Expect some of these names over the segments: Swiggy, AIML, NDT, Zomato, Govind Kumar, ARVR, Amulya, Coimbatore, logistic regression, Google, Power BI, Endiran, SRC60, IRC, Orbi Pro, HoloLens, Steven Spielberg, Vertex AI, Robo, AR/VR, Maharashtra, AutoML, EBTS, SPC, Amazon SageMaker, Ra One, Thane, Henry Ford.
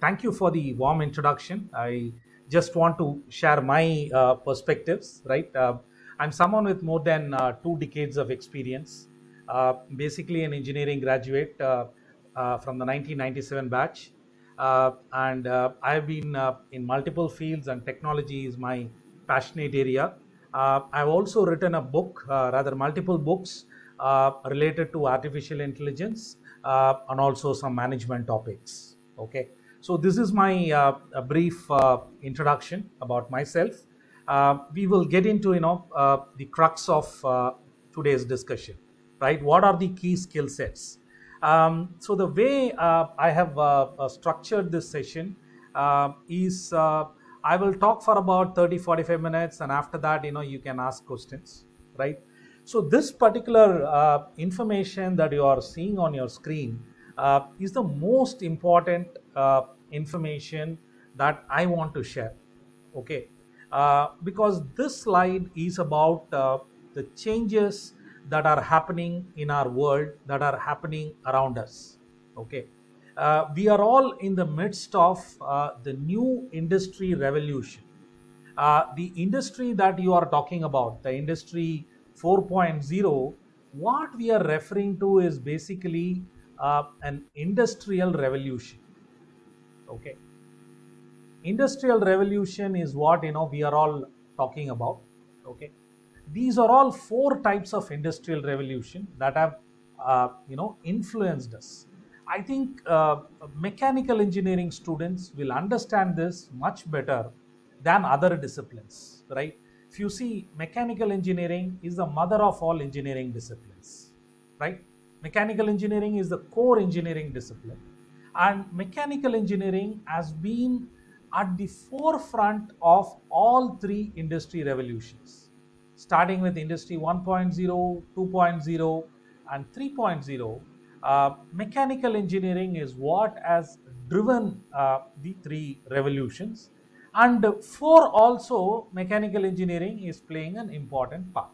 Thank you for the warm introduction. I just want to share my perspectives, right? I'm someone with more than 2 decades of experience, basically an engineering graduate from the 1997 batch. And I've been in multiple fields, and technology is my passionate area. I've also written a book, rather multiple books related to artificial intelligence and also some management topics. Okay, so this is my a brief introduction about myself. We will get into the crux of today's discussion, right? What are the key skill sets? So the way I have structured this session is I will talk for about 30-45 minutes, and after that, you can ask questions, right? So this particular information that you are seeing on your screen is the most important information that I want to share, okay? Because this slide is about the changes that are happening in our world, that are happening around us, okay? We are all in the midst of the new industry revolution. The industry that you are talking about, the industry 4.0, what we are referring to is basically an industrial revolution, okay? Industrial revolution is what we are all talking about, okay? These are all 4 types of industrial revolution that have influenced us. I think mechanical engineering students will understand this much better than other disciplines, right? If you see, mechanical engineering is the mother of all engineering disciplines, right? Mechanical engineering is the core engineering discipline, and mechanical engineering has been at the forefront of all 3 industry revolutions, starting with industry 1.0, 2.0 and 3.0, mechanical engineering is what has driven the 3 revolutions, and 4 also mechanical engineering is playing an important part,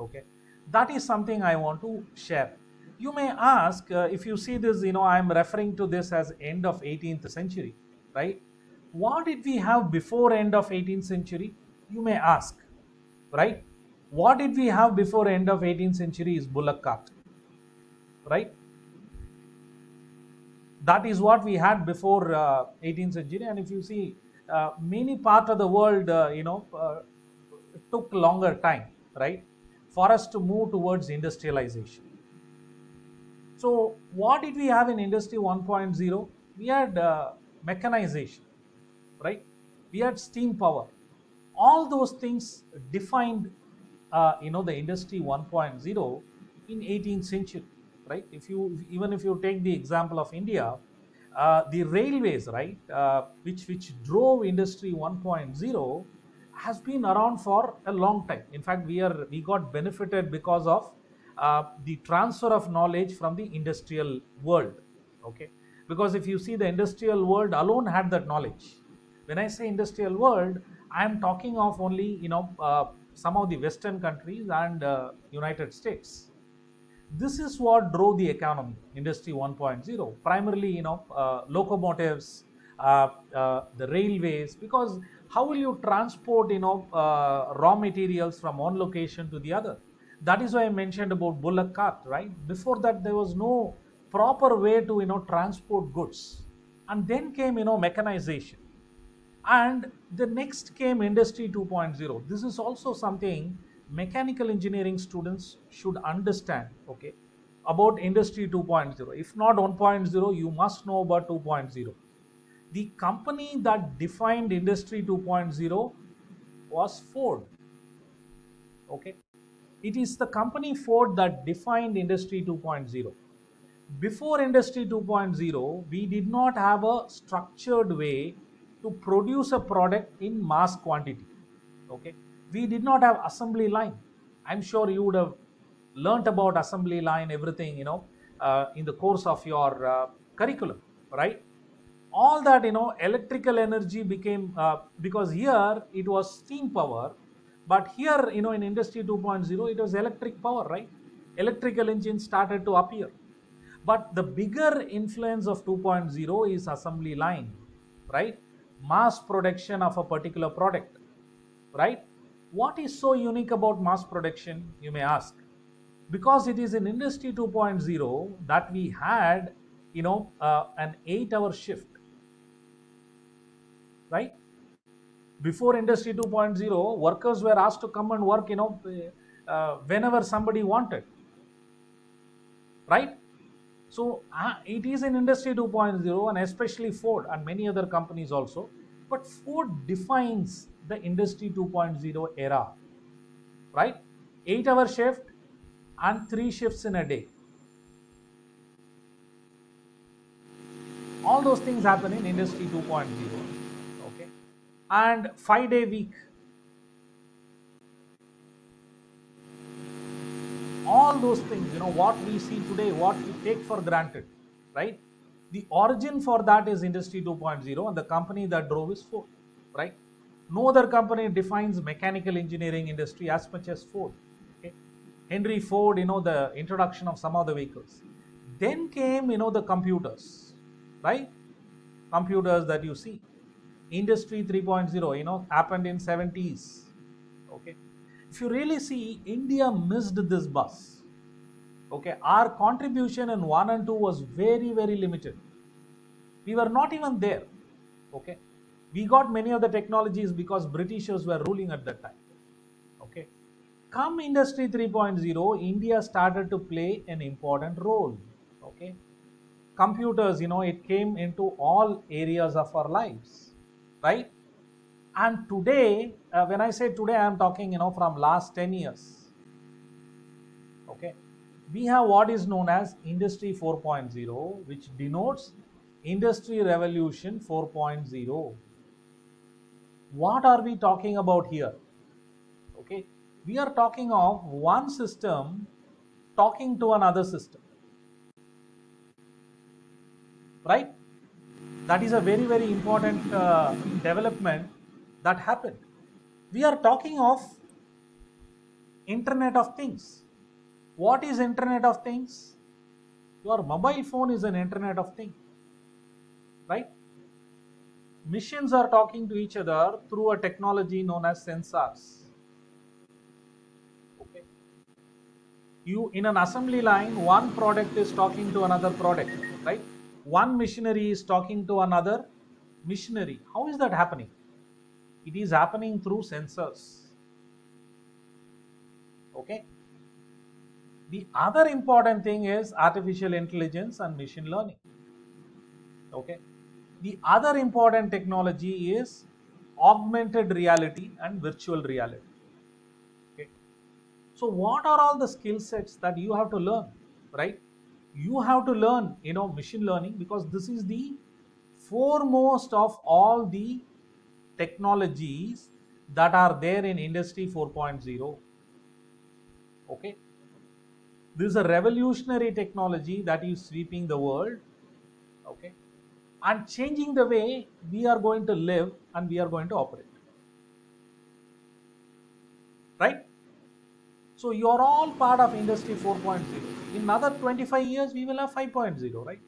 okay? That is something I want to share. You may ask, if you see this, I am referring to this as end of 18th century, right? What did we have before end of 18th century? You may ask, right? What did we have before end of 18th century is bullock cart, right? That is what we had before 18th century. And if you see, many parts of the world, it took longer time, right, for us to move towards industrialization. So what did we have in industry 1.0? We had mechanization, right? We had steam power. All those things defined, the industry 1.0 in 18th century, right? Even if you take the example of India, the railways, right, which drove industry 1.0, has been around for a long time. In fact, we got benefited because of the transfer of knowledge from the industrial world, okay? Because if you see, the industrial world alone had that knowledge. When I say industrial world, I am talking of only, some of the Western countries and United States. This is what drove the economy, industry 1.0, primarily, locomotives, the railways, because how will you transport, raw materials from one location to the other? That is why I mentioned about bullock cart, right? Before that, there was no proper way to, transport goods. And then came, mechanization. And the next came industry 2.0. This is also something mechanical engineering students should understand, okay, about industry 2.0. If not 1.0, you must know about 2.0. The company that defined industry 2.0 was Ford, okay. It is the company Ford that defined industry 2.0. Before industry 2.0, we did not have a structured way to produce a product in mass quantity, okay? We did not have assembly line. I'm sure you would have learnt about assembly line, everything, in the course of your curriculum, right? All that, electrical energy became, because here it was steam power, but here, in industry 2.0, it was electric power, right? Electrical engines started to appear. But the bigger influence of 2.0 is assembly line, right? Mass production of a particular product, right? What is so unique about mass production, you may ask? Because it is in Industry 2.0 that we had, you know, an 8-hour shift, right? Before Industry 2.0, workers were asked to come and work, you know, whenever somebody wanted, right? So it is in Industry 2.0, and especially Ford and many other companies also. But Ford defines the Industry 2.0 era, right? 8-hour shift and 3 shifts in a day. All those things happen in Industry 2.0, okay? And 5-day week. All those things, you know, what we see today, what we take for granted, right? The origin for that is Industry 2.0, and the company that drove is Ford, right? No other company defines mechanical engineering industry as much as Ford, okay? Henry Ford, you know, the introduction of some of the vehicles. Then came, you know, the computers, right? Computers that you see. Industry 3.0, you know, happened in 70s, okay? If you really see, India missed this bus, okay? Our contribution in 1 and 2 was very, very limited. We were not even there, okay? We got many of the technologies because Britishers were ruling at that time, okay? Come Industry 3.0, India started to play an important role, okay? Computers, you know, it came into all areas of our lives, right? And today, when I say today, I am talking, you know, from last 10 years, okay? We have what is known as Industry 4.0, which denotes Industry Revolution 4.0. What are we talking about here? Okay, we are talking of one system talking to another system, right? That is a very, very important development that happened. We are talking of Internet of Things. What is Internet of Things? Your mobile phone is an Internet of Thing, right? Machines are talking to each other through a technology known as sensors. Okay. You, in an assembly line, one product is talking to another product, right? One machinery is talking to another machinery. How is that happening? It is happening through sensors, okay? The other important thing is artificial intelligence and machine learning, okay? The other important technology is augmented reality and virtual reality, okay? So what are all the skill sets that you have to learn, right? You have to learn, you know, machine learning, because this is the foremost of all the technologies that are there in Industry 4.0, okay? This is a revolutionary technology that is sweeping the world, okay? And changing the way we are going to live and we are going to operate, right? So you are all part of Industry 4.0. In another 25 years, we will have 5.0, right?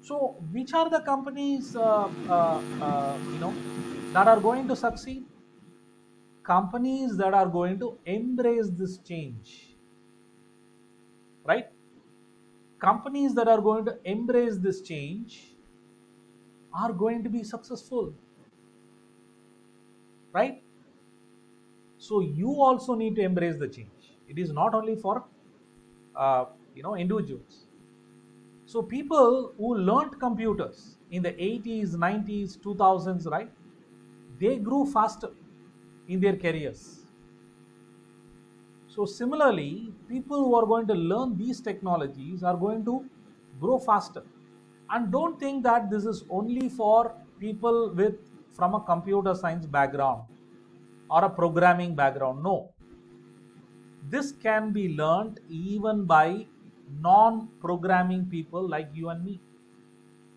So, which are the companies, you know, that are going to succeed? Companies that are going to embrace this change, right? Companies that are going to embrace this change are going to be successful, right? So, you also need to embrace the change. It is not only for, you know, individuals. So people who learnt computers in the 80s, 90s, 2000s, right? They grew faster in their careers. So similarly, people who are going to learn these technologies are going to grow faster. And don't think that this is only for people with from a computer science background or a programming background. No, this can be learnt even by non-programming people like you and me,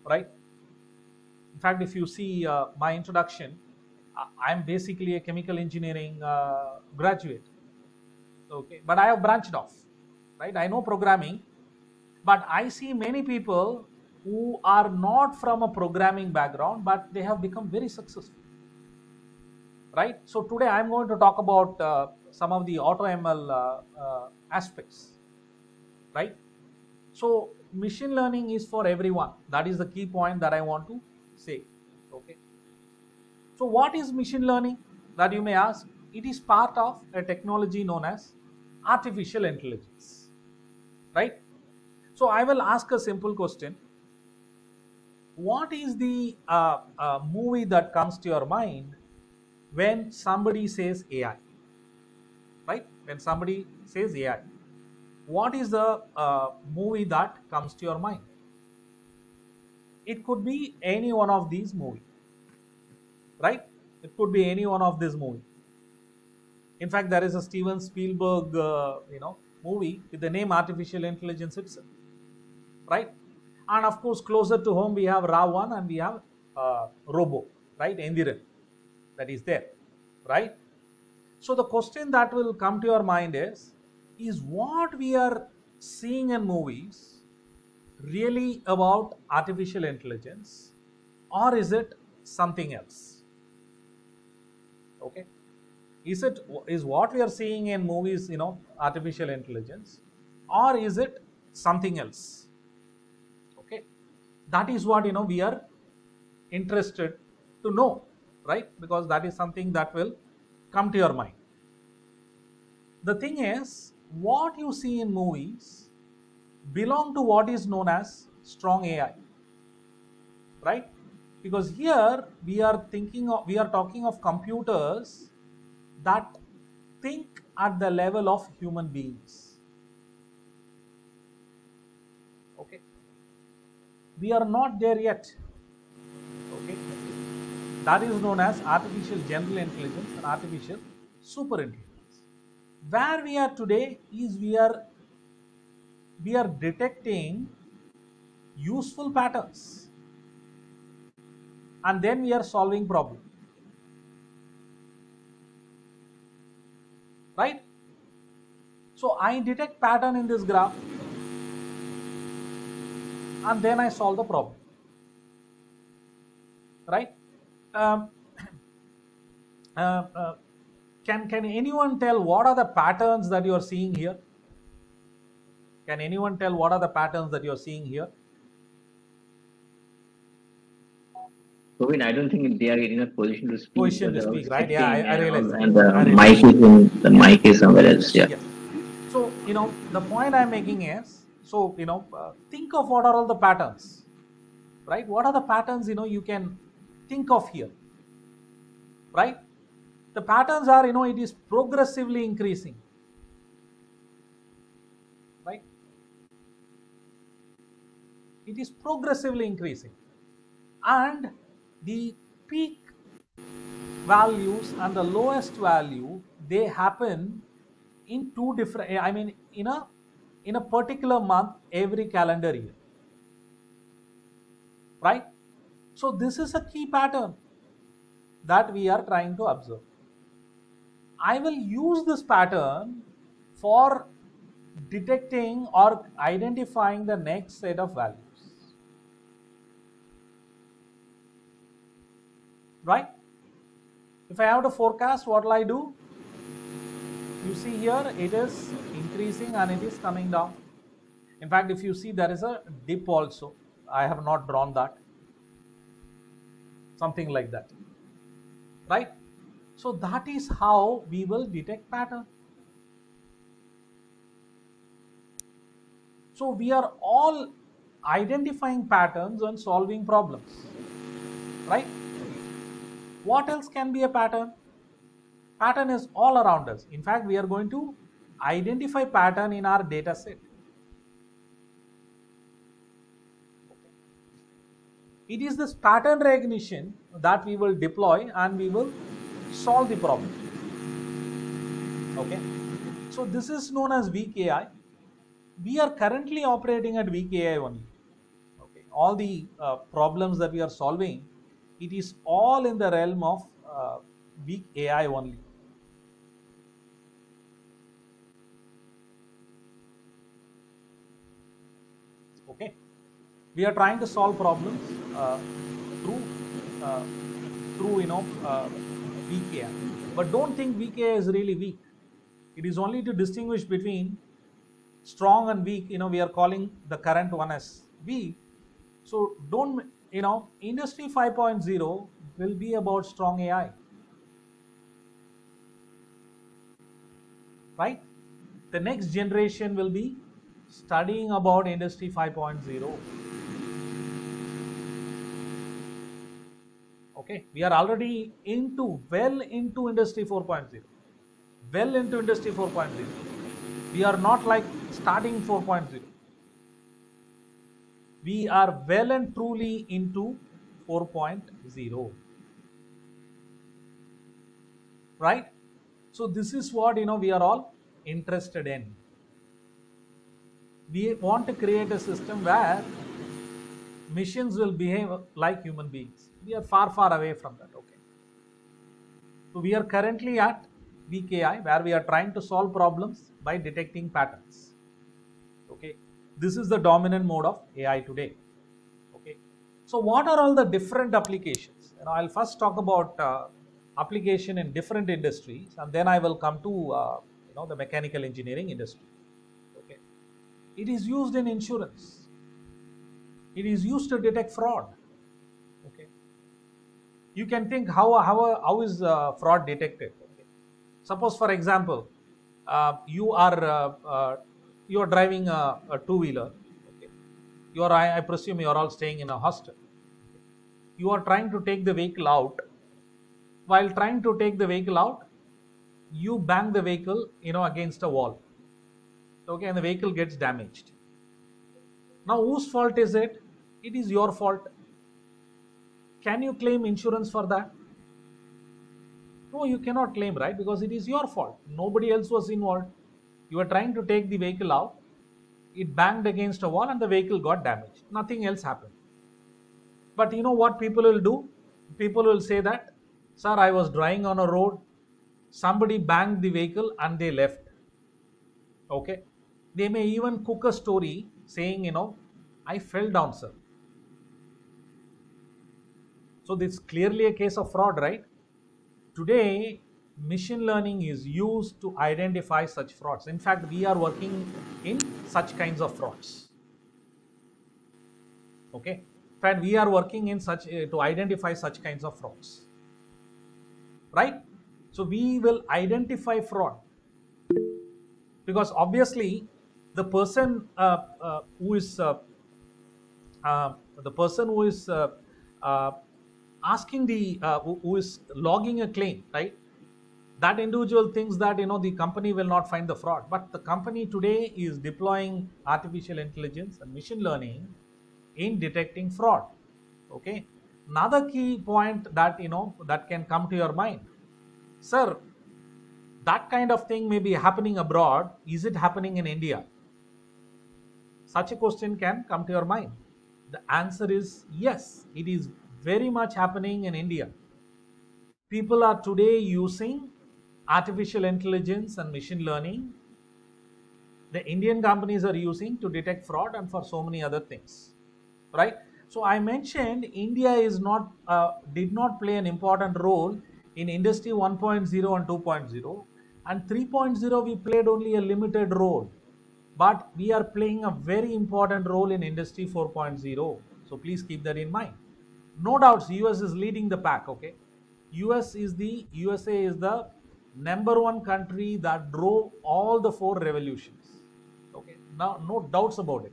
right? In fact, if you see my introduction, I am basically a chemical engineering graduate, okay? But I have branched off, right? I know programming, but I see many people who are not from a programming background, but they have become very successful, right? So today I am going to talk about some of the AutoML aspects, right? So machine learning is for everyone. That is the key point that I want to say, okay? So what is machine learning, that you may ask? It is part of a technology known as artificial intelligence, right? So I will ask a simple question. What is the movie that comes to your mind when somebody says AI, right? When somebody says AI, what is the movie that comes to your mind? It could be any one of these movies, right? It could be any one of these movies. In fact, there is a Steven Spielberg, movie with the name Artificial Intelligence itself, right? And of course, closer to home, we have Ra One and we have Robo, right? Endiran, that is there, right? So the question that will come to your mind is what we are seeing in movies really about artificial intelligence, or is it something else? Okay. Is what we are seeing in movies, artificial intelligence, or is it something else? Okay. That is what, we are interested to know, right? Because that is something that will come to your mind. The thing is, what you see in movies belong to what is known as strong AI, right? Because here we are talking of computers that think at the level of human beings, okay? We are not there yet, okay? That is known as artificial general intelligence and artificial super intelligence. Where we are today is we are detecting useful patterns and then we are solving problems. Right? So I detect pattern in this graph and then I solve the problem, right? Can anyone tell what are the patterns that you are seeing here? Can anyone tell what are the patterns that you are seeing here? Govind, I don't think they are in a position to speak. Position to speak, right? Yeah, I realize. And the mic is somewhere else. Yeah. Yes. So, the point I'm making is, so, think of what are all the patterns, right? What are the patterns, you can think of here, right? The patterns are, it is progressively increasing, right? It is progressively increasing. And the peak values and the lowest value, they happen in two different, in a particular month every calendar year, right? So this is a key pattern that we are trying to observe. I will use this pattern for detecting or identifying the next set of values. Right? If I have to forecast, what will I do? You see here, it is increasing and it is coming down. In fact, if you see, there is a dip also. I have not drawn that. Something like that. Right? So that is how we will detect pattern. So we are all identifying patterns and solving problems. Right? What else can be a pattern? Pattern is all around us. In fact, we are going to identify pattern in our data set. It is this pattern recognition that we will deploy and we will solve the problem. Okay. So this is known as weak AI. We are currently operating at weak AI only. Okay. All the problems that we are solving, it is all in the realm of weak AI only. Okay. We are trying to solve problems through weak AI. But don't think weak AI is really weak. It is only to distinguish between strong and weak. We are calling the current one as weak. So don't, Industry 5.0 will be about strong AI, right? The next generation will be studying about Industry 5.0. Okay, we are already well into Industry 4.0. Well into Industry 4.0. We are not like starting 4.0. We are well and truly into 4.0. Right? So this is what we are all interested in. We want to create a system where machines will behave like human beings. We are far, far away from that. Okay. So we are currently at weak AI, where we are trying to solve problems by detecting patterns. Okay. This is the dominant mode of AI today. Okay. So what are all the different applications? I'll first talk about application in different industries, and then I will come to the mechanical engineering industry. Okay. It is used in insurance. It is used to detect fraud. Okay. You can think how is fraud detected? Okay. Suppose, for example, you are driving a two-wheeler. Okay. I presume you are all staying in a hostel. Okay. You are trying to take the vehicle out. While trying to take the vehicle out, you bang the vehicle, against a wall. Okay, and the vehicle gets damaged. Now, whose fault is it? It is your fault. Can you claim insurance for that? No, you cannot claim, right? Because it is your fault. Nobody else was involved. You were trying to take the vehicle out, it banged against a wall and the vehicle got damaged. Nothing else happened. But you know what people will do? People will say that, sir, I was driving on a road, somebody banged the vehicle and they left. Okay. They may even cook a story saying, I fell down, sir. So this is clearly a case of fraud, right? Today, machine learning is used to identify such frauds. In fact, we are working in such kinds of frauds. Okay. In fact, we are working in such to identify such kinds of frauds. Right? So we will identify fraud, because obviously the person who is logging a claim, right? That individual thinks that, the company will not find the fraud. But the company today is deploying artificial intelligence and machine learning in detecting fraud. Okay. Another key point that, that can come to your mind. Sir, that kind of thing may be happening abroad. Is it happening in India? Such a question can come to your mind. The answer is yes. It is very much happening in India. People are today using artificial intelligence and machine learning. The Indian companies are using to detect fraud and for so many other things, right? So I mentioned India is not, did not play an important role in Industry 1.0 and 2.0, and 3.0 we played only a limited role, but we are playing a very important role in Industry 4.0. So please keep that in mind. No doubts, US is leading the pack. Okay, USA is the number one country that drove all the four revolutions. Okay, now no doubts about it.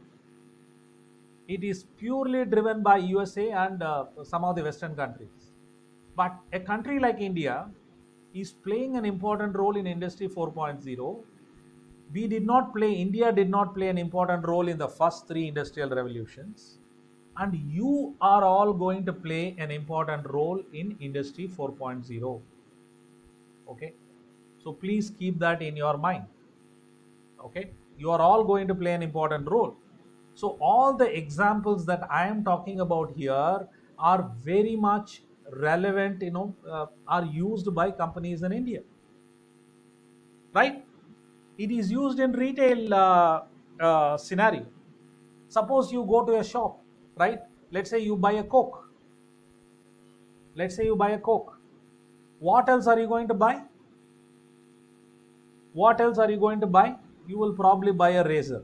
It is purely driven by USA and some of the Western countries. But a country like India is playing an important role in Industry 4.0. India did not play an important role in the first three industrial revolutions. And you are all going to play an important role in Industry 4.0. Okay. So please keep that in your mind. Okay. You are all going to play an important role. So all the examples that I am talking about here are very much relevant, are used by companies in India. Right? It is used in retail scenario. Suppose you go to a shop. right? Let's say you buy a Coke. Let's say you buy a Coke. What else are you going to buy? What else are you going to buy? You will probably buy a razor.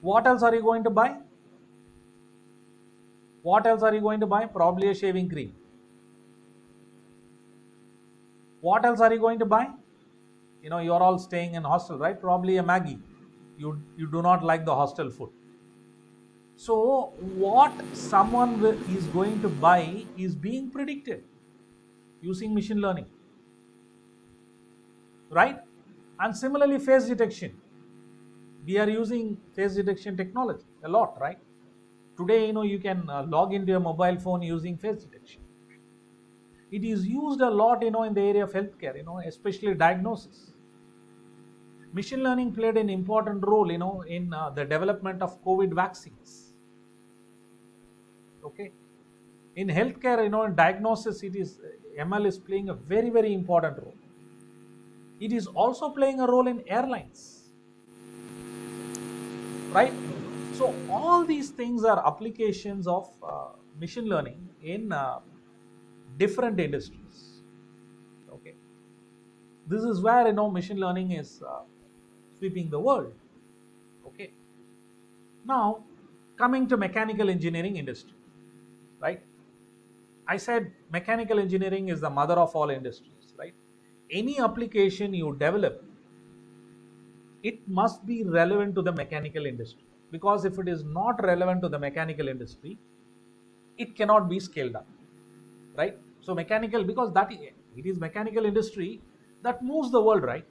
What else are you going to buy? What else are you going to buy? Probably a shaving cream. What else are you going to buy? You know, you are all staying in hostel, right? Probably a Maggie. You do not like the hostel food. So what someone is going to buy is being predicted using machine learning, right? And similarly, face detection. We are using face detection technology a lot, right? Today, you know, you can log into your mobile phone using face detection. It is used a lot, you know, in the area of healthcare, you know, especially diagnosis. Machine learning played an important role, you know, in the development of COVID vaccines. Okay. In healthcare, you know, in diagnosis, it is, ML is playing a very, very important role. It is also playing a role in airlines, right? So all these things are applications of machine learning in different industries, okay? This is where, you know, machine learning is sweeping the world, okay? Now, coming to mechanical engineering industry, right? I said mechanical engineering is the mother of all industries, right? Any application you develop, it must be relevant to the mechanical industry, because if it is not relevant to the mechanical industry, it cannot be scaled up, right? So mechanical, because that it is mechanical industry that moves the world, right?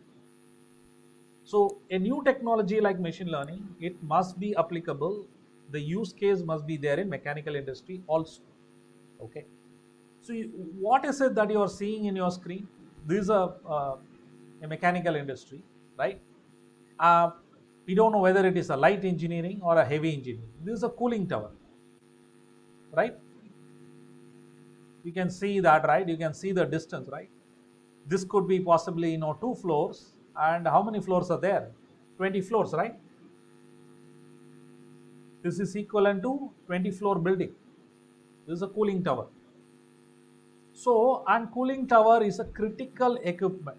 So a new technology like machine learning, it must be applicable. The use case must be there in mechanical industry also, okay? So what is it that you are seeing in your screen? This is a mechanical industry, right? We don't know whether it is a light engineering or a heavy engineering. This is a cooling tower, right? You can see that, right? You can see the distance, right? This could be possibly, you know, 2 floors. And how many floors are there? 20 floors, right? This is equivalent to 20-floor building. This is a cooling tower. So, and cooling tower is a critical equipment.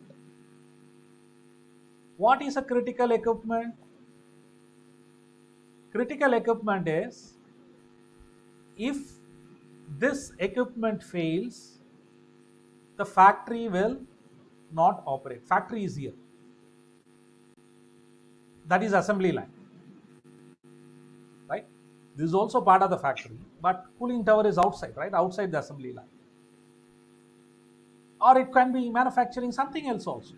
What is a critical equipment? Critical equipment is, if this equipment fails, the factory will not operate. Factory is here. That is assembly line, right? This is also part of the factory, but cooling tower is outside, right? Outside the assembly line. Or it can be manufacturing something else also,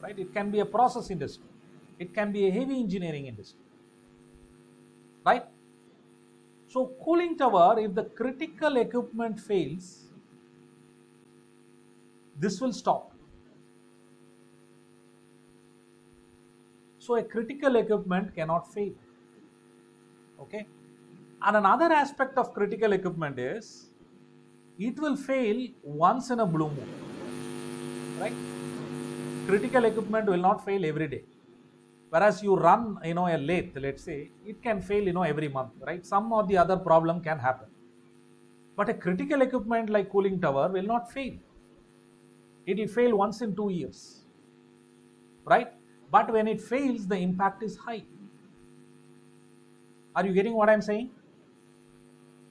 right? It can be a process industry. It can be a heavy engineering industry, right? So cooling tower, if the critical equipment fails, this will stop. So a critical equipment cannot fail, okay? And another aspect of critical equipment is, it will fail once in a blue moon, right? Critical equipment will not fail every day. Whereas you run, you know, a lathe, let's say, it can fail, you know, every month, right? Some or the other problem can happen. But a critical equipment like cooling tower will not fail. It will fail once in 2 years, right? But when it fails, the impact is high. Are you getting what I'm saying?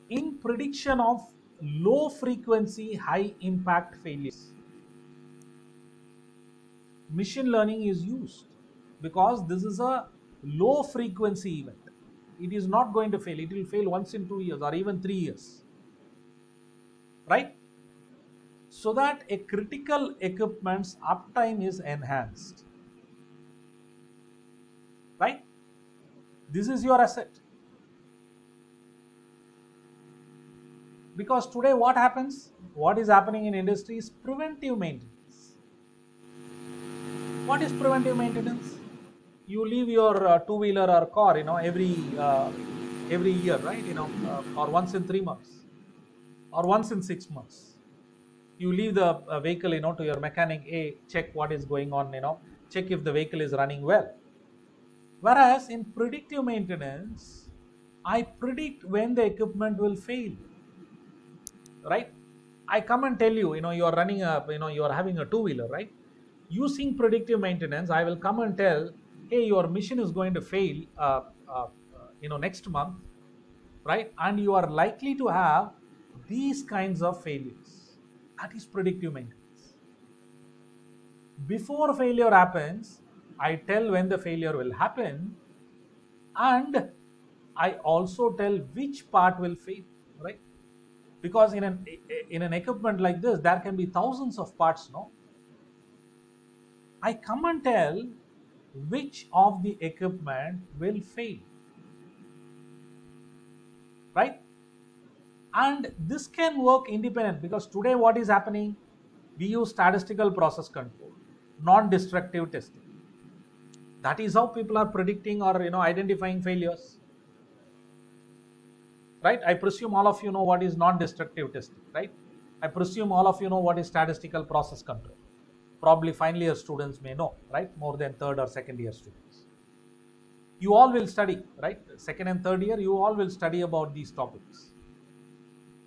In prediction of low frequency, high impact failures, machine learning is used, because this is a low frequency event. It is not going to fail. It will fail once in 2 years or even 3 years, right? So that a critical equipment's uptime is enhanced, right? This is your asset. Because today what happens? What is happening in industry is preventive maintenance. What is preventive maintenance? You leave your two-wheeler or car, you know, every year, right? You know, or once in 3 months, or once in 6 months. You leave the vehicle, you know, to your mechanic. Hey, check what is going on, you know, check if the vehicle is running well. Whereas in predictive maintenance, I predict when the equipment will fail, right? I come and tell you, you are running a, you are having a two-wheeler, right? Using predictive maintenance, I will come and tell, hey, your mission is going to fail, next month, right? And you are likely to have these kinds of failures. That is predictive maintenance. Before failure happens, I tell when the failure will happen, and I also tell which part will fail, right? Because in an equipment like this, there can be thousands of parts, no? I come and tell which of the equipment will fail, right? And this can work independent, because today what is happening? We use statistical process control, non-destructive testing. That is how people are predicting or identifying failures, right? I presume all of you know what is non-destructive testing, right? I presume all of you know what is statistical process control. Probably final year students may know, right? More than third or second year students. You all will study, right? Second and third year, you all will study about these topics.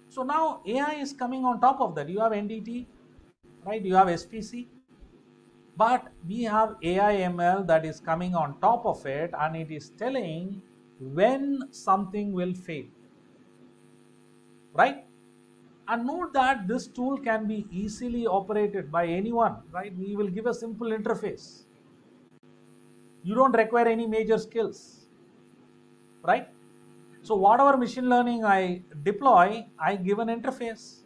So now AI is coming on top of that. You have NDT, right? You have SPC. But we have AIML that is coming on top of it, and it is telling when something will fail, right? And note that this tool can be easily operated by anyone, right? We will give a simple interface. You don't require any major skills, right? So whatever machine learning I deploy, I give an interface.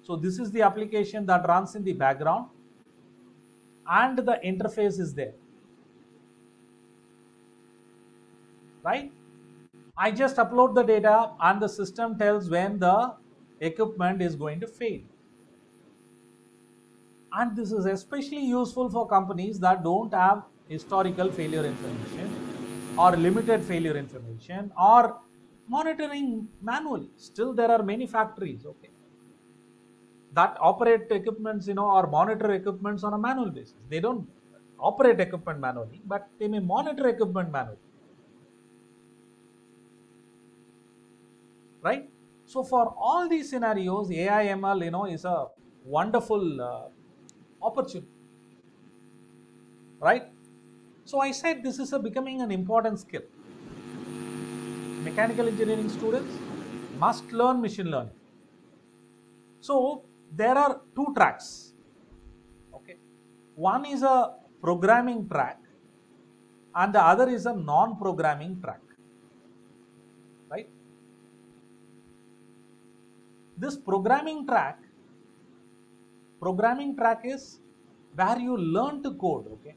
So this is the application that runs in the background, and the interface is there, right? I just upload the data, and the system tells when the equipment is going to fail. And this is especially useful for companies that don't have historical failure information or limited failure information or monitoring manually. Still, there are many factories, okay, that operate equipments, or monitor equipments on a manual basis. They don't operate equipment manually, but they may monitor equipment manually, right? So for all these scenarios, AIML, is a wonderful opportunity, right? So I said this is becoming an important skill. Mechanical engineering students must learn machine learning. So there are two tracks, okay? One is a programming track, and the other is a non-programming track, right? This programming track is where you learn to code, okay?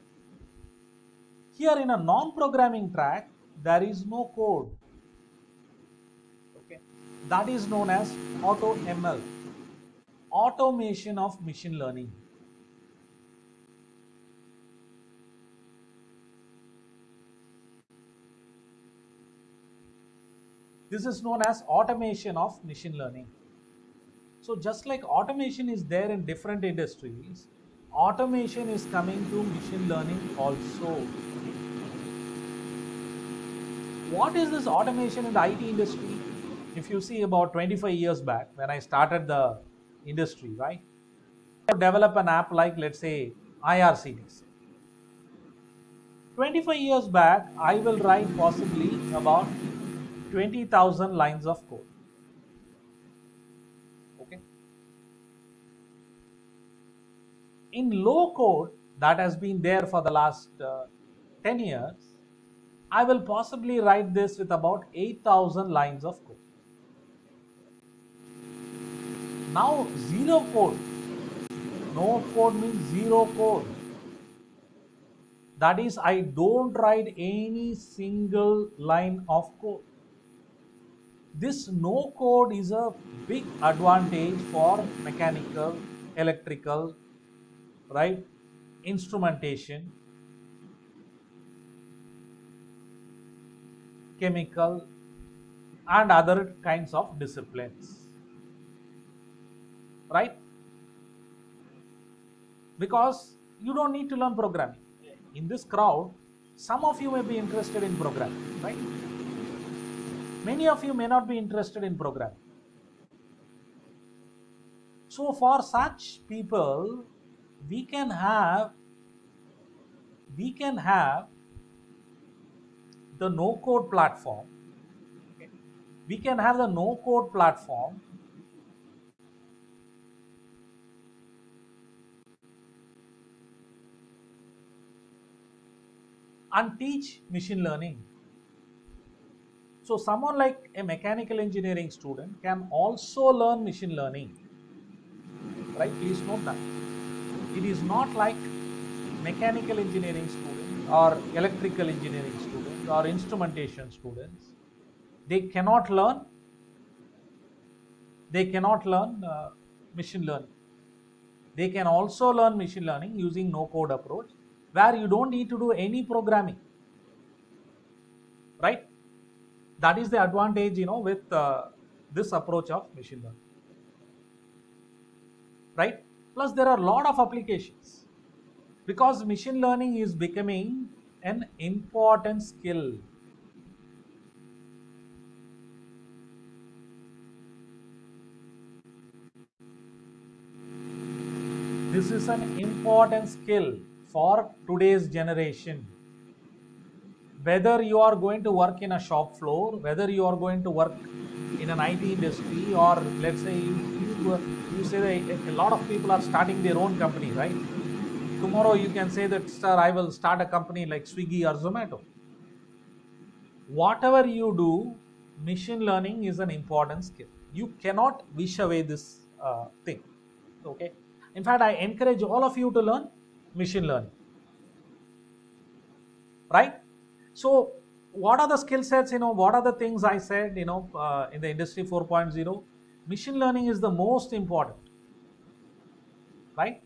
Here in a non-programming track, there is no code, okay? That is known as AutoML, automation of machine learning. This is known as automation of machine learning. So just like automation is there in different industries, automation is coming to machine learning also. What is this automation in the IT industry? If you see, about 25 years back when I started the industry, right? Develop an app like, let's say, IRC. 25 years back, I will write possibly about 20,000 lines of code. Okay. In low code that has been there for the last 10 years, I will possibly write this with about 8,000 lines of code. Now, zero code, no code means zero code. That is, I don't write any single line of code. This no code is a big advantage for mechanical, electrical, right, instrumentation, chemical, and other kinds of disciplines, right? Because you don't need to learn programming. In this crowd, some of you may be interested in programming, right? Many of you may not be interested in programming. So for such people, we can have the no-code platform. We can have the no-code platform and teach machine learning. So someone like a mechanical engineering student can also learn machine learning, right? Please note that. It is not like mechanical engineering student or electrical engineering student or instrumentation students. They cannot learn machine learning. They can also learn machine learning using no-code approach, where you don't need to do any programming, right? That is the advantage, you know, with this approach of machine learning, right? Plus there are a lot of applications, because machine learning is becoming an important skill. This is an important skill for today's generation. Whether you are going to work in a shop floor, whether you are going to work in an IT industry, or let's say you say that a lot of people are starting their own company, right? Tomorrow you can say that, sir, I will start a company like Swiggy or Zomato. Whatever you do, machine learning is an important skill. You cannot wish away this thing, okay? In fact, I encourage all of you to learn machine learning, right? So what are the skill sets, you know, what are the things I said, you know, in the industry 4.0, machine learning is the most important, right?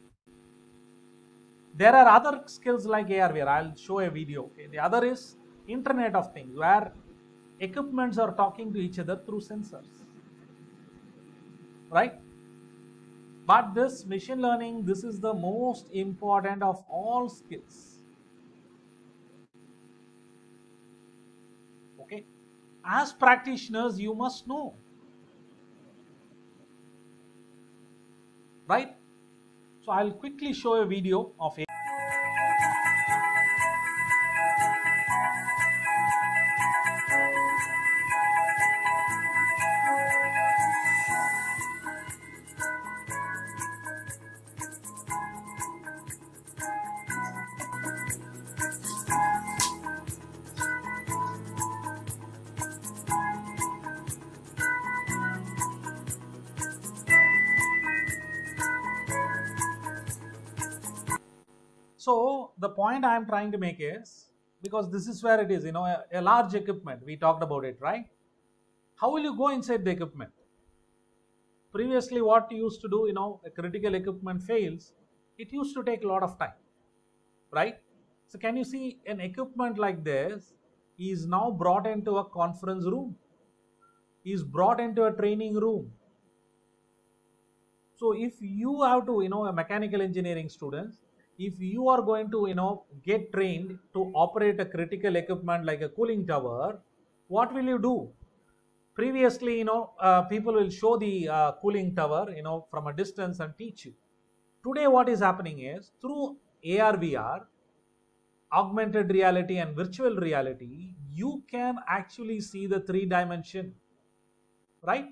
There are other skills like ARVR. I'll show a video, okay? The other is Internet of Things, where equipments are talking to each other through sensors, right? But this machine learning, this is the most important of all skills, okay? As practitioners, you must know, right? So I'll quickly show a video of it. So the point I am trying to make is, because this is where it is, you know, a large equipment, we talked about it, right? How will you go inside the equipment? Previously what you used to do, you know, a critical equipment fails, it used to take a lot of time, right? So can you see an equipment like this is now brought into a conference room, is brought into a training room. So if you have to, you know, a mechanical engineering students, if you are going to, you know, get trained to operate a critical equipment like a cooling tower, what will you do? Previously, you know, people will show the cooling tower, you know, from a distance and teach you. Today, what is happening is, through AR/VR, augmented reality and virtual reality, you can actually see the three dimension, right?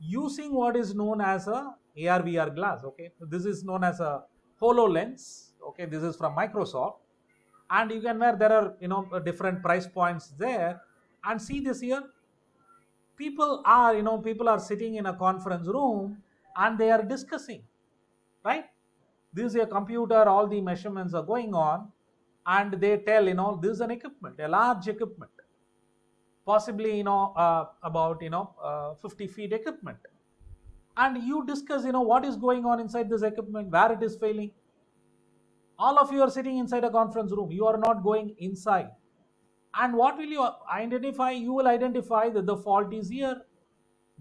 Using what is known as a AR/VR glass, okay? So this is known as a HoloLens, okay, this is from Microsoft, and you can wear, there are, you know, different price points there, and see this here, people are, you know, people are sitting in a conference room and they are discussing, right? This is a computer, all the measurements are going on, and they tell, you know, this is an equipment, a large equipment, possibly, you know, about, you know, 50 feet equipment. And you discuss, you know, what is going on inside this equipment, where it is failing. All of you are sitting inside a conference room. You are not going inside. And what will you identify? You will identify that the fault is here.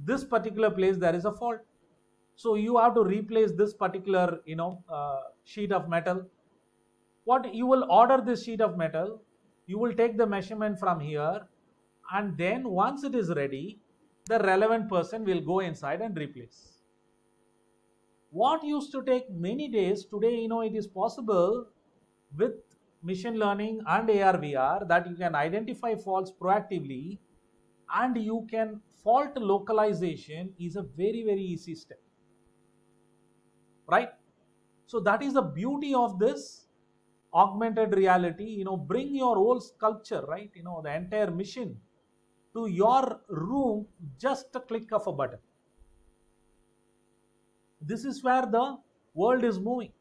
This particular place, there is a fault. So you have to replace this particular, you know, sheet of metal. What you will order this sheet of metal. You will take the measurement from here and then once it is ready, the relevant person will go inside and replace. What used to take many days, today it is possible with machine learning and ARVR that you can identify faults proactively, and you can fault localization is a very, very easy step, right? So that is the beauty of this augmented reality. Bring your whole sculpture, right, the entire machine to your room, just a click of a button. This is where the world is moving,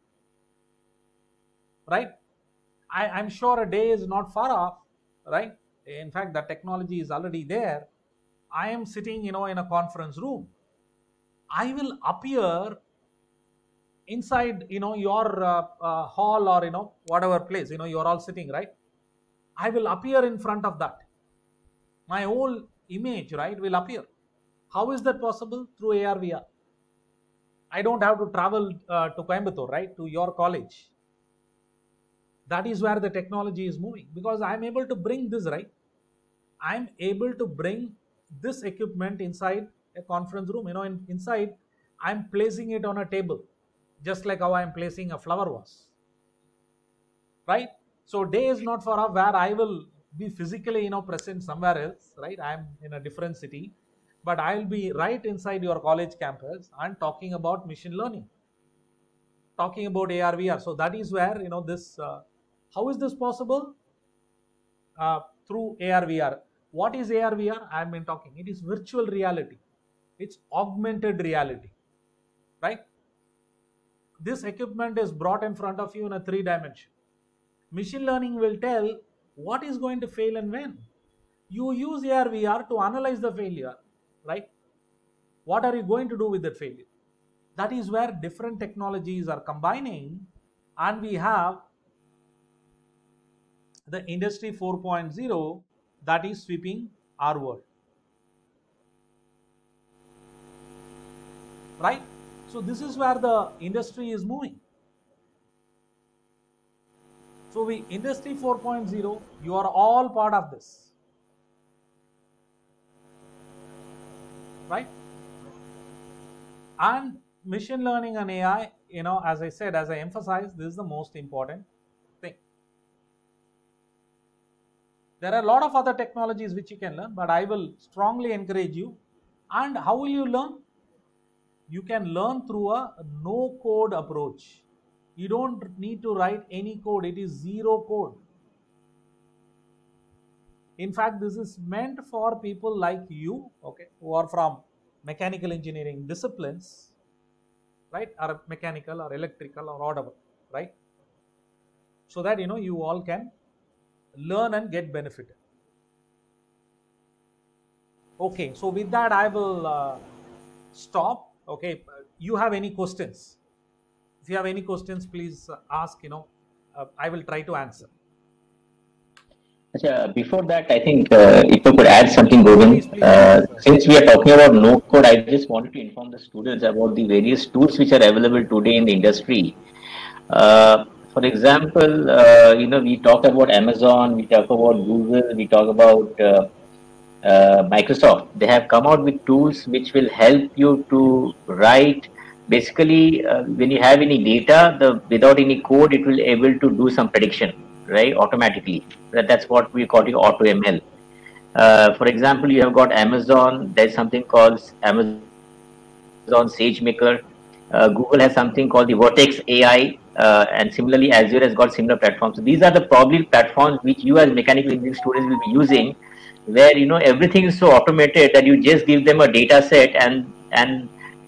right? I'm sure a day is not far off, right? In fact, the technology is already there. I am sitting, in a conference room. I will appear inside, your hall or, whatever place, you're all sitting, right? I will appear in front of that. My whole image, right, will appear. How is that possible? Through ARVR. I don't have to travel to Coimbatore, right, to your college. That is where the technology is moving, because I'm able to bring this, right? I'm able to bring this equipment inside a conference room, inside I'm placing it on a table, just like how I'm placing a flower vase, right? So day is not far off where I will be physically, present somewhere else, right? I'm in a different city, but I'll be right inside your college campus and talking about machine learning, talking about ARVR. So that is where, this, how is this possible? Through ARVR. What is ARVR? I've been talking. It is virtual reality. It's augmented reality, right? This equipment is brought in front of you in a 3D. Machine learning will tell what is going to fail and when. You use ARVR to analyze the failure, right? What are you going to do with that failure? That is where different technologies are combining, and we have the industry 4.0 that is sweeping our world, right? So this is where the industry is moving. So we, industry 4.0, you are all part of this, right? And machine learning and AI, as I said, as I emphasized, this is the most important thing. There are a lot of other technologies which you can learn, but I will strongly encourage you. And how will you learn? You can learn through a no-code approach. You don't need to write any code. It is zero code. In fact, this is meant for people like you, okay, who are from mechanical engineering disciplines, right, or mechanical or electrical or whatever, right? So that, you all can learn and get benefited. Okay, so with that, I will stop. Okay, you have any questions? If you have any questions, please ask, I will try to answer. Before that, I think if you could add something, Govind, since we are talking about no code, I just wanted to inform the students about the various tools which are available today in the industry. For example, we talked about Amazon, we talk about Google, we talk about Microsoft. They have come out with tools which will help you to write. Basically, when you have any data, without any code, it will able to do some prediction, right, automatically. That's what we call it AutoML. For example, you have got Amazon, there's something called Amazon SageMaker. Google has something called the Vertex AI, and similarly Azure has got similar platforms. So these are the probably platforms which you as mechanical engineering students will be using, where everything is so automated that you just give them a data set and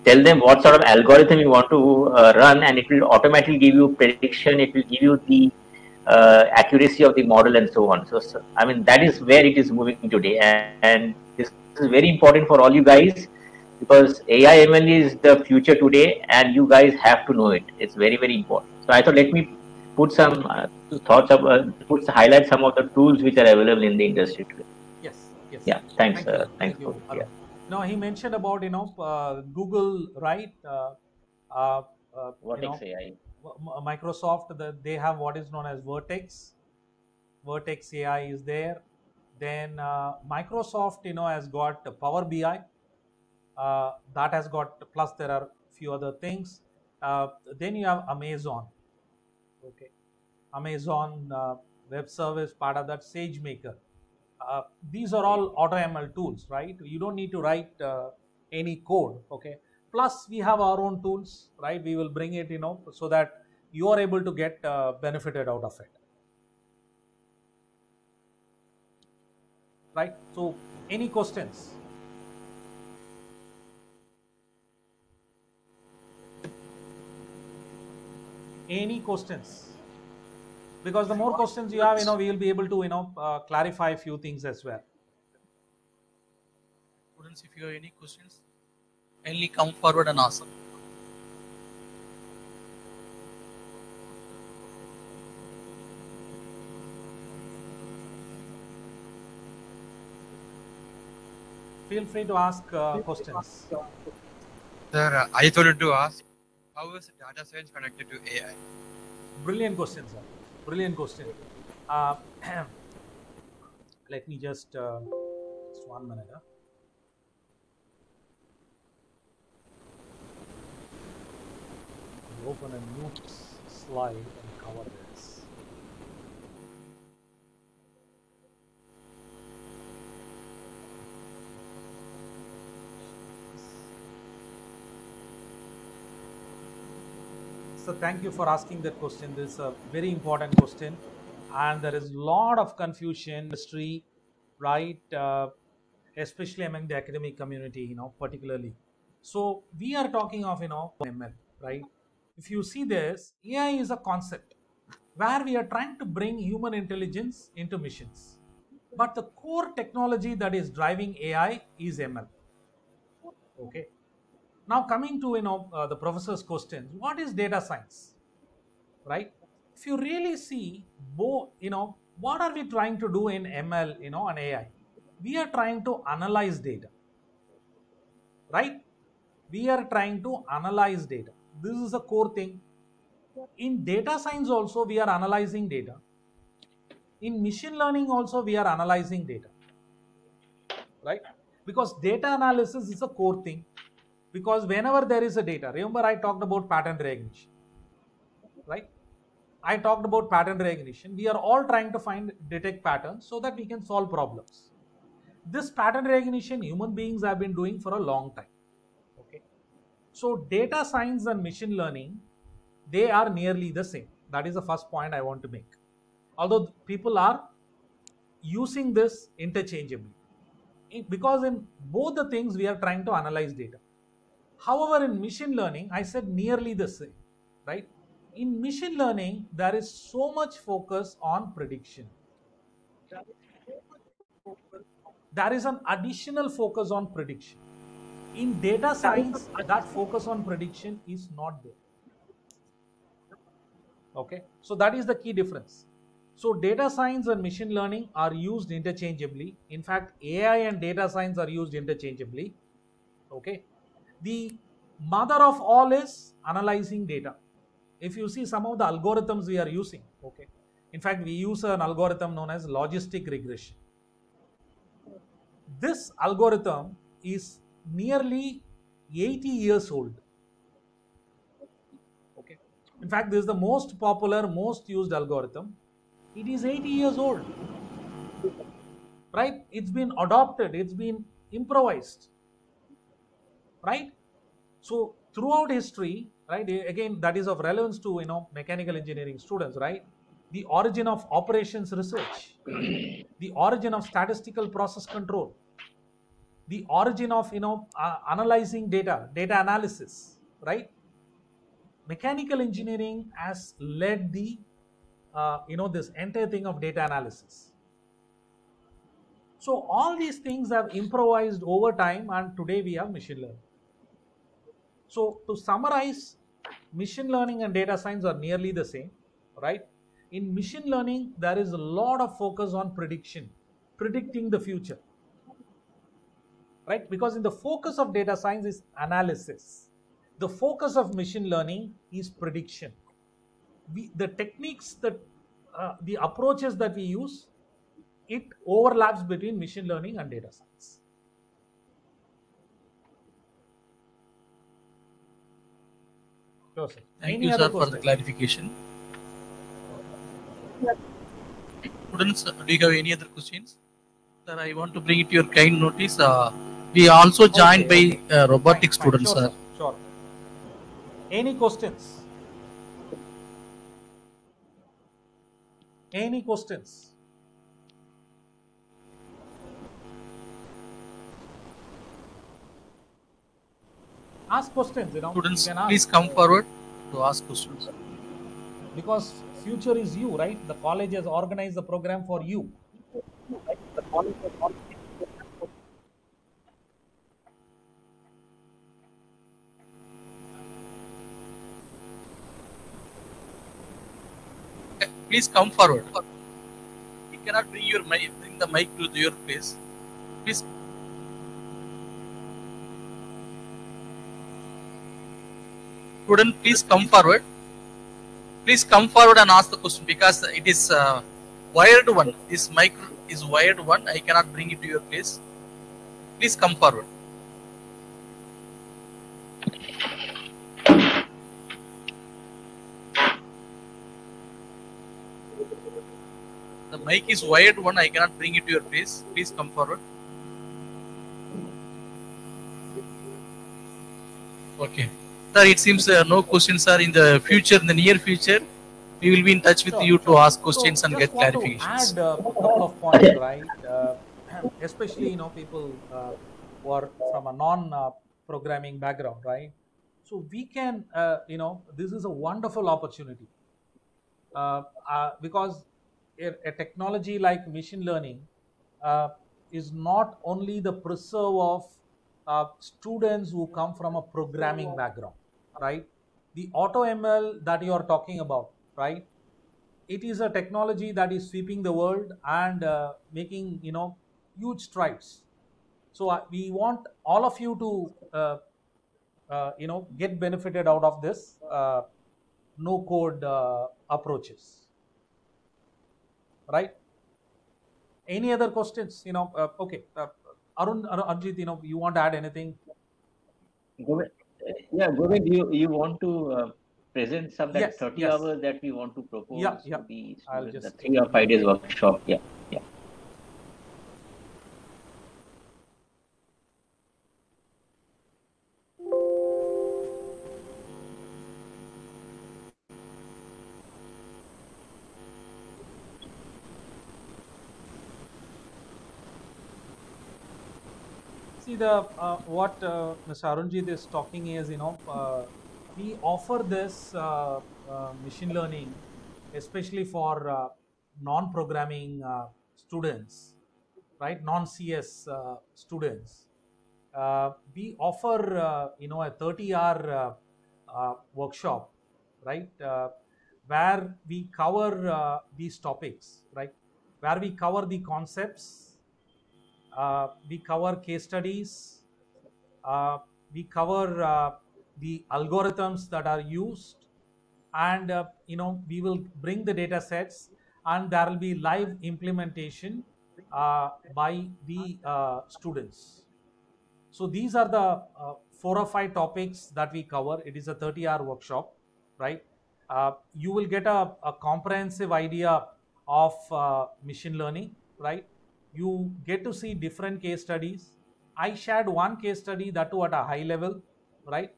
tell them what sort of algorithm you want to run, and it will automatically give you prediction, it will give you the accuracy of the model and so on. So I mean, that is where it is moving today, and this is very important for all you guys, because AIML is the future today and you guys have to know it. It's very, very important. So I thought, let me put some thoughts of highlight some of the tools which are available in the industry today. Yes, yes. Yeah, thanks. Thanks. Thank you. Yeah. No, he mentioned about Google, right? Vertex AI. Microsoft, they have what is known as Vertex AI is there. Then Microsoft, has got Power BI. That has got, plus there are few other things. Then you have Amazon. Okay, Amazon web service, part of that SageMaker. These are all AutoML tools, right? You don't need to write any code. Okay. Plus we have our own tools, right? We will bring it, so that you are able to get benefited out of it. Right? So any questions? Any questions? Because the more questions you have, we will be able to, clarify a few things as well. Students, if you have any questions, kindly come forward and ask them. Feel free to ask questions. Sir, I wanted to ask, how is data science connected to AI? Brilliant question, sir. Brilliant question. Let me just 1 minute. Open a new slide and cover this. So thank you for asking that question. This is a very important question, and there is a lot of confusion in the industry, right? Especially among the academic community, particularly. So we are talking of, ML, right? If you see this, AI is a concept where we are trying to bring human intelligence into machines. But the core technology that is driving AI is ML. Okay. Now coming to the professor's question, what is data science, right? If you really see, what are we trying to do in ML, and AI? We are trying to analyze data, right? We are trying to analyze data. This is a core thing. In data science also, we are analyzing data. In machine learning also, we are analyzing data, right? Because data analysis is a core thing. Because whenever there is a data, remember I talked about pattern recognition, right? I talked about pattern recognition. We are all trying to detect patterns so that we can solve problems. This pattern recognition human beings have been doing for a long time, okay? So data science and machine learning, they are nearly the same. That is the first point I want to make. Although people are using this interchangeably. Because in both the things we are trying to analyze data. However, in machine learning, I said nearly the same, right? In machine learning, there is so much focus on prediction. There is an additional focus on prediction. In data science, that focus on prediction is not there. Okay, so that is the key difference. So data science and machine learning are used interchangeably. In fact, AI and data science are used interchangeably. Okay. The mother of all is analyzing data. If you see some of the algorithms we are using, okay. In fact, we use an algorithm known as logistic regression. This algorithm is nearly 80 years old. Okay. In fact, this is the most popular, most used algorithm. It is 80 years old, right? It's been adopted, it's been improvised. Right? So throughout history, right, again, that is of relevance to, mechanical engineering students, right? The origin of operations research, the origin of statistical process control, the origin of, analyzing data, data analysis, right? Mechanical engineering has led the, this entire thing of data analysis. So all these things have improvised over time, and today we have machine learning. So to summarize, machine learning and data science are nearly the same, right? In machine learning, there is a lot of focus on prediction, predicting the future, right? Because in the focus of data science is analysis. The focus of machine learning is prediction. The techniques, the approaches that we use it overlaps between machine learning and data science. Sure, sir. Thank you, sir, for the clarification. Students, do you have any other questions? Sir, I want to bring it to your kind notice. We also joined by robotics students, sir. Sure. Any questions? Any questions? Ask questions, you know. Students, please come forward to ask questions. Because future is you, right? The college has organized the program for you. The college has organized the program for you. Please come forward. You cannot bring your mic, bring the mic to your place. Please. Student, please come forward. Please come forward and ask the question, because it is wired one. This mic is wired one. I cannot bring it to your place. Please come forward. The mic is wired one. I cannot bring it to your place. Please come forward. Okay. Sir, it seems no questions are in the future. In the near future, we will be in touch with you to ask questions and get clarifications. Add a couple of points, right? Especially, you know, people who are from a non-programming background, right? So we can, you know, this is a wonderful opportunity because a technology like machine learning is not only the preserve of students who come from a programming background. Right, the AutoML that you are talking about, right? It is a technology that is sweeping the world and making, you know, huge strides. So we want all of you to, you know, get benefited out of this no-code approaches. Right? Any other questions? You know, okay. Arun, Arjit, you know, you want to add anything? Govind, yeah, Govind, you want to present some that 30 hours that we want to propose to be the 3 or 5 days workshop. Yeah, yeah. What Mr. Arunjit is talking is, you know, we offer this machine learning, especially for non-programming students, right? Non-CS students. We offer, you know, a 30-hour workshop, right? Where we cover these topics, right? Where we cover the concepts. We cover case studies, we cover the algorithms that are used, and you know, we will bring the data sets, and there will be live implementation by the students. So these are the 4 or 5 topics that we cover. It is a 30-hour workshop, right? You will get a comprehensive idea of machine learning, right? You get to see different case studies. I shared one case study, that too at a high level, right?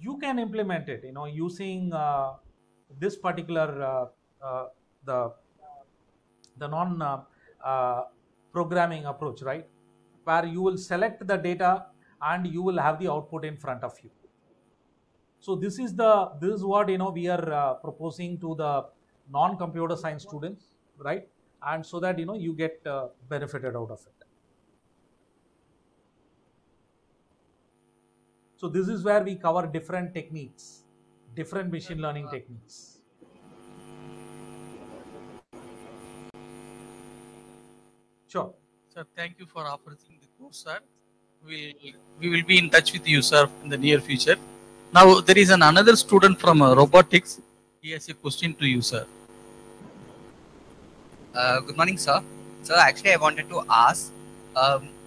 You can implement it, you know, using this particular, the non-programming approach, right? Where you will select the data and you will have the output in front of you. So this is what, you know, we are proposing to the non-computer science students, right? And so that, you know, you get benefited out of it. So this is where we cover different techniques, different machine learning techniques. Sure. Sir, thank you for offering the course, sir. We will be in touch with you, sir, in the near future. Now, there is another student from robotics. He has a question to you, sir. Good morning, sir. So actually I wanted to ask,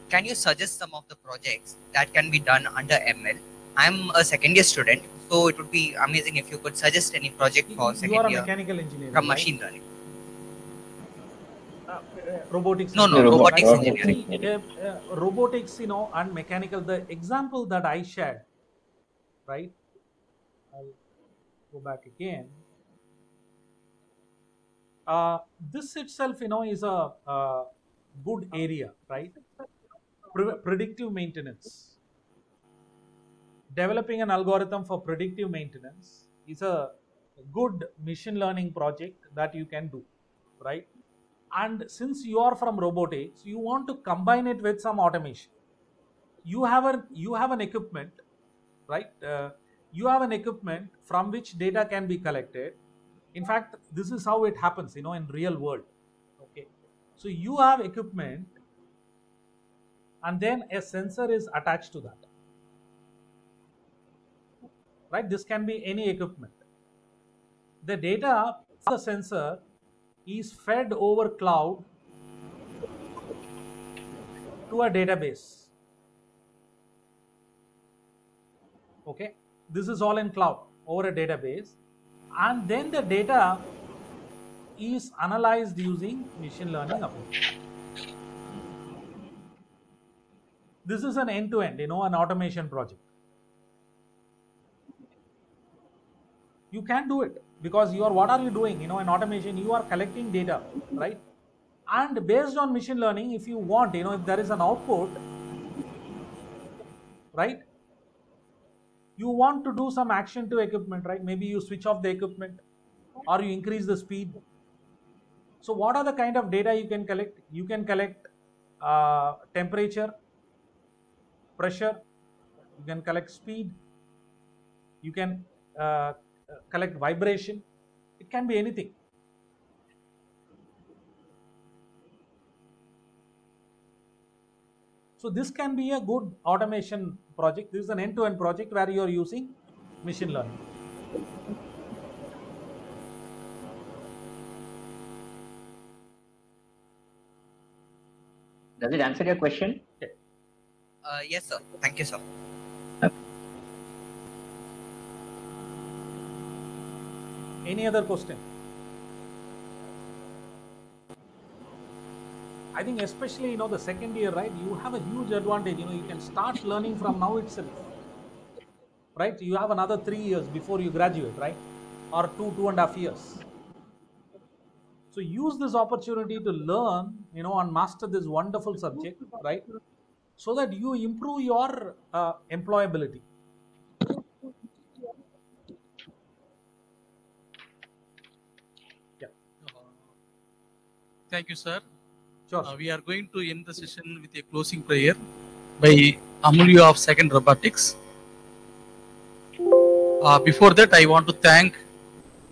can you suggest some of the projects that can be done under ML? I'm a second year student, so it would be amazing if you could suggest any project for second year. You are a mechanical engineer, from machine learning. Robotics. No, no, robotics engineering. Robotics, you know, and mechanical. The example that I shared, right? I'll go back again. This itself, you know, is a good area, right? Predictive maintenance. Developing an algorithm for predictive maintenance is a good machine learning project that you can do, right? And since you are from robotics, you want to combine it with some automation. You have an equipment, right? You have an equipment from which data can be collected. In fact, this is how it happens, you know, in real world. Okay, so you have equipment, and then a sensor is attached to that. Right, this can be any equipment. The data from the sensor is fed over cloud to a database. Okay, this is all in cloud over a database, and then the data is analyzed using machine learning approach. This is an end-to-end, you know, an automation project. You can do it because you are, what are you doing? You know, in automation, you are collecting data, right? And based on machine learning, if you want, you know, if there is an output, right? You want to do some action to equipment, right? Maybe you switch off the equipment or you increase the speed. So what are the kind of data you can collect? You can collect temperature, pressure, you can collect speed, you can collect vibration. It can be anything. So this can be a good automation project. This is an end-to-end project where you are using machine learning. Does it answer your question? Okay. Yes, sir. Thank you, sir. Any other question? I think especially, you know, the second year, right, you have a huge advantage, you know, you can start learning from now itself, right? You have another 3 years before you graduate, right? Or two and a half years. So use this opportunity to learn, you know, and master this wonderful subject, right? So that you improve your employability. Thank you, sir. Sure. We are going to end the session with a closing prayer by Amulya of Second Robotics. Before that, I want to thank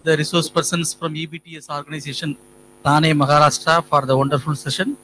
the resource persons from EBTS organization, Thane, Maharashtra, for the wonderful session.